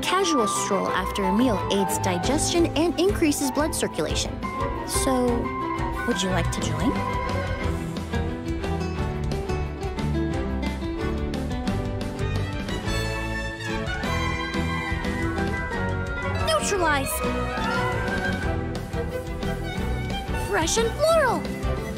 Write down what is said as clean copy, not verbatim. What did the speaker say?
casual stroll after a meal aids digestion and increases blood circulation. So, would you like to join? Neutralize! Fresh and floral!